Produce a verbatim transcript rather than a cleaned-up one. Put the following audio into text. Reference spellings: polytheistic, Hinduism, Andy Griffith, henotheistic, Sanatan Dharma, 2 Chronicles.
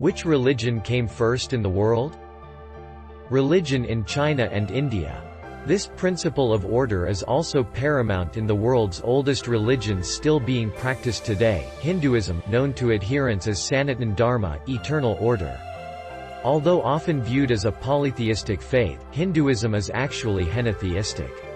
Which religion came first in the world? Religion in China and India. This principle of order is also paramount in the world's oldest religions still being practiced today, Hinduism, known to adherents as Sanatan Dharma, eternal order. Although often viewed as a polytheistic faith, Hinduism is actually henotheistic.